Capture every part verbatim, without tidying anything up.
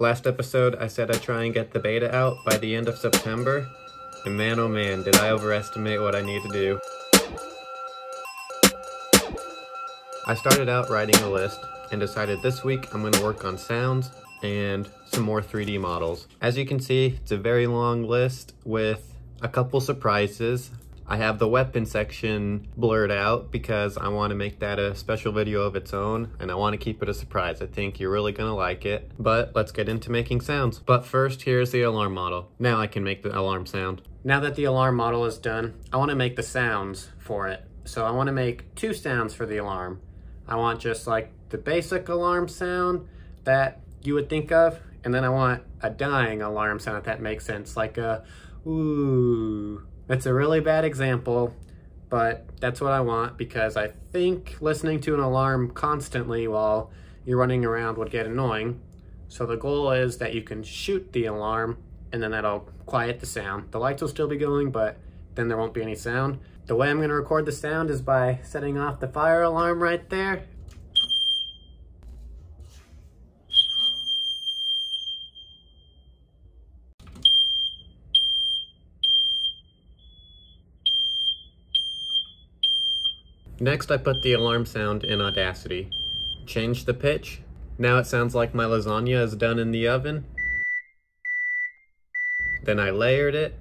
Last episode, I said I'd try and get the beta out by the end of September, and man oh man, did I overestimate what I need to do. I started out writing a list and decided this week I'm going to work on sounds and some more three D models. As you can see, it's a very long list with a couple surprises. I have the weapon section blurred out because I want to make that a special video of its own and I want to keep it a surprise. I think you're really gonna like it, but let's get into making sounds. But first, here's the alarm model. Now I can make the alarm sound. Now that the alarm model is done, I want to make the sounds for it. So I want to make two sounds for the alarm. I want just like the basic alarm sound that you would think of, and then I want a dying alarm sound, if that makes sense, like a ooh. That's a really bad example, but that's what I want because I think listening to an alarm constantly while you're running around would get annoying. So the goal is that you can shoot the alarm and then that'll quiet the sound. The lights will still be going, but then there won't be any sound. The way I'm going to record the sound is by setting off the fire alarm right there. Next, I put the alarm sound in Audacity. Change the pitch. Now it sounds like my lasagna is done in the oven. Then I layered it,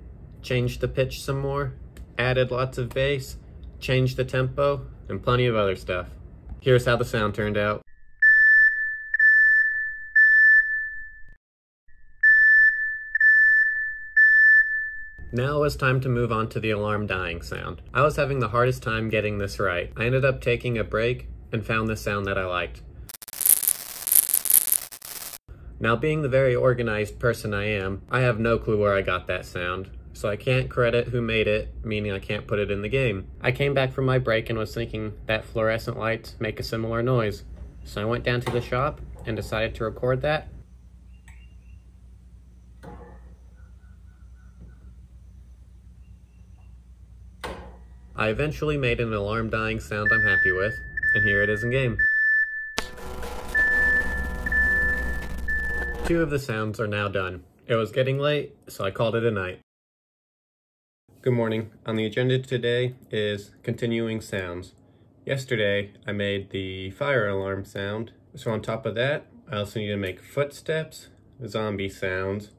changed the pitch some more, added lots of bass, changed the tempo, and plenty of other stuff. Here's how the sound turned out. Now it was time to move on to the alarm dying sound. I was having the hardest time getting this right. I ended up taking a break and found the sound that I liked. Now, being the very organized person I am, I have no clue where I got that sound, so I can't credit who made it, meaning I can't put it in the game. I came back from my break and was thinking that fluorescent lights make a similar noise, so I went down to the shop and decided to record that. I eventually made an alarm dying sound I'm happy with, and here it is in game. Two of the sounds are now done. It was getting late, so I called it a night. Good morning. On the agenda today is continuing sounds. Yesterday, I made the fire alarm sound, so on top of that, I also need to make footsteps, zombie sounds,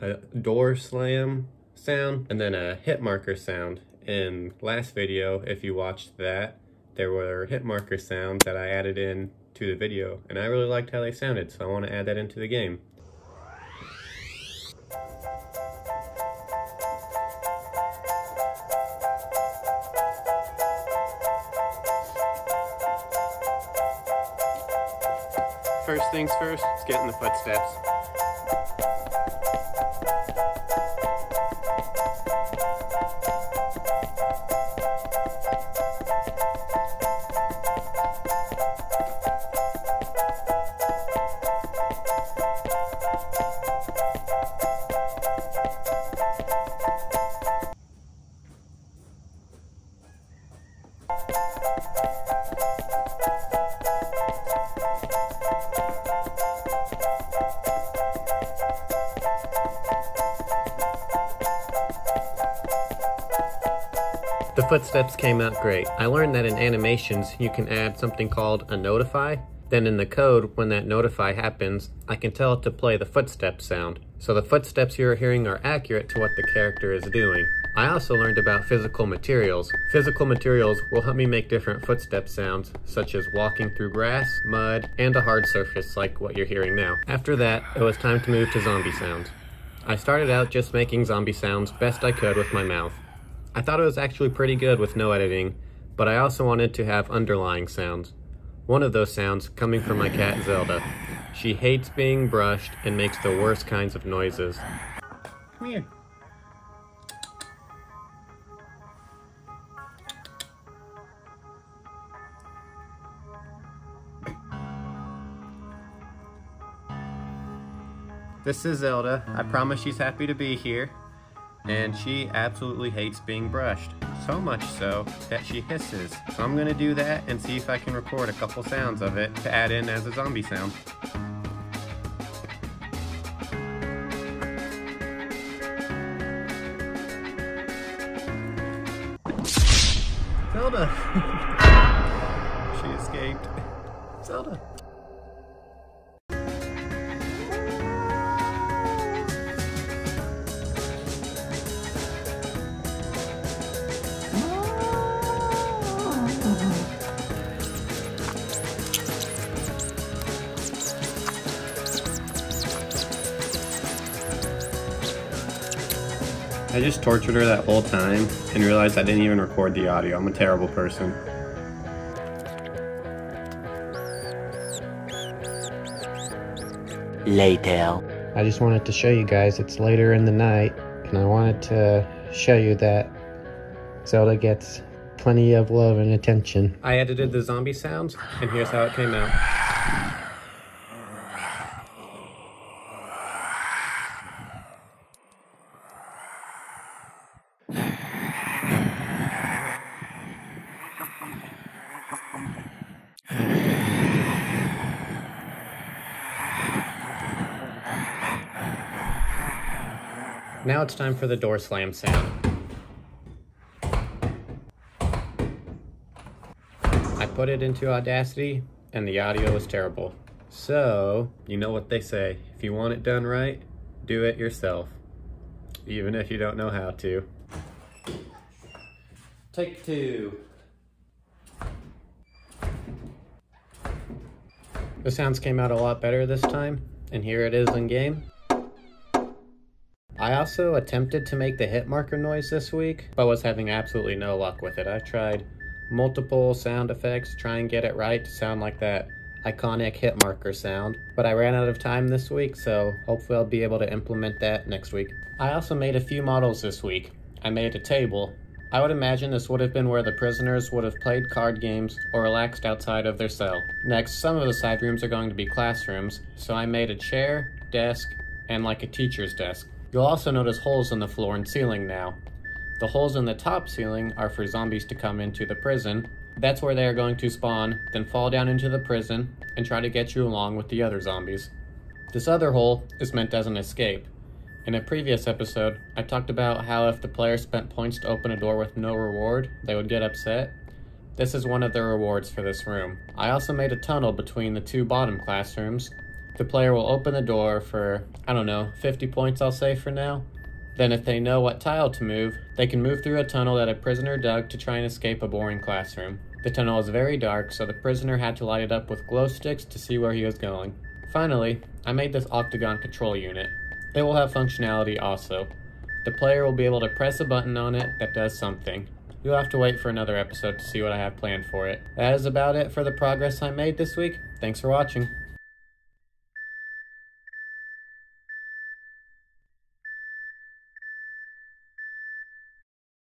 a door slam sound, and then a hit marker sound. In last video, if you watched that, there were hit marker sounds that I added in to the video, and I really liked how they sounded, so I want to add that into the game. First things first, let's get in the footsteps. The footsteps came out great. I learned that in animations, you can add something called a notify. Then in the code, when that notify happens, I can tell it to play the footstep sound. So the footsteps you're hearing are accurate to what the character is doing. I also learned about physical materials. Physical materials will help me make different footstep sounds, such as walking through grass, mud, and a hard surface like what you're hearing now. After that, it was time to move to zombie sounds. I started out just making zombie sounds best I could with my mouth. I thought it was actually pretty good with no editing, but I also wanted to have underlying sounds. One of those sounds coming from my cat Zelda. She hates being brushed and makes the worst kinds of noises. Come here. This is Zelda. I promise she's happy to be here. And she absolutely hates being brushed, so much so that she hisses. So I'm gonna do that and see if I can record a couple sounds of it to add in as a zombie sound. Zelda! She escaped. Zelda! I just tortured her that whole time and realized I didn't even record the audio. I'm a terrible person. Later. I just wanted to show you guys it's later in the night, and I wanted to show you that Zelda gets plenty of love and attention. I edited the zombie sounds, and here's how it came out. Now it's time for the door slam sound. I put it into Audacity, and the audio was terrible. So, you know what they say, if you want it done right, do it yourself. Even if you don't know how to. Take two. The sounds came out a lot better this time, and here it is in game. I also attempted to make the hit marker noise this week, but was having absolutely no luck with it. I tried multiple sound effects, try and get it right to sound like that iconic hit marker sound, but I ran out of time this week, so hopefully I'll be able to implement that next week. I also made a few models this week. I made a table. I would imagine this would have been where the prisoners would have played card games or relaxed outside of their cell. Next, some of the side rooms are going to be classrooms, so I made a chair, desk, and like a teacher's desk. You'll also notice holes in the floor and ceiling now. The holes in the top ceiling are for zombies to come into the prison. That's where they are going to spawn, then fall down into the prison and try to get you along with the other zombies. This other hole is meant as an escape. In a previous episode, I talked about how if the player spent points to open a door with no reward, they would get upset. This is one of the rewards for this room. I also made a tunnel between the two bottom classrooms. The player will open the door for, I don't know, fifty points I'll say for now. Then if they know what tile to move, they can move through a tunnel that a prisoner dug to try and escape a boring classroom. The tunnel is very dark, so the prisoner had to light it up with glow sticks to see where he was going. Finally, I made this octagon control unit. It will have functionality also. The player will be able to press a button on it that does something. You'll have to wait for another episode to see what I have planned for it. That is about it for the progress I made this week. Thanks for watching.